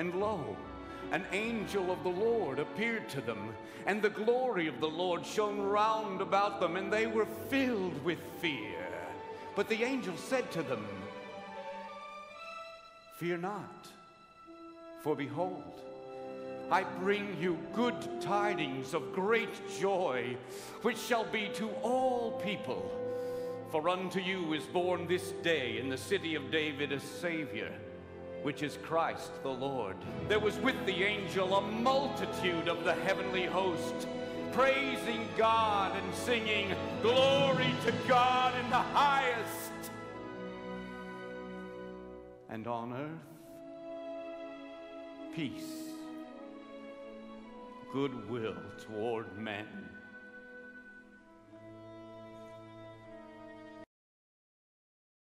and lo, an angel of the Lord appeared to them, and the glory of the Lord shone round about them, and they were filled with fear. But the angel said to them, "Fear not, for behold, I bring you good tidings of great joy, which shall be to all people. For unto you is born this day in the city of David a Savior, which is Christ the Lord." There was with the angel a multitude of the heavenly host, praising God and singing, "Glory to God in the highest, and on earth peace, goodwill toward men."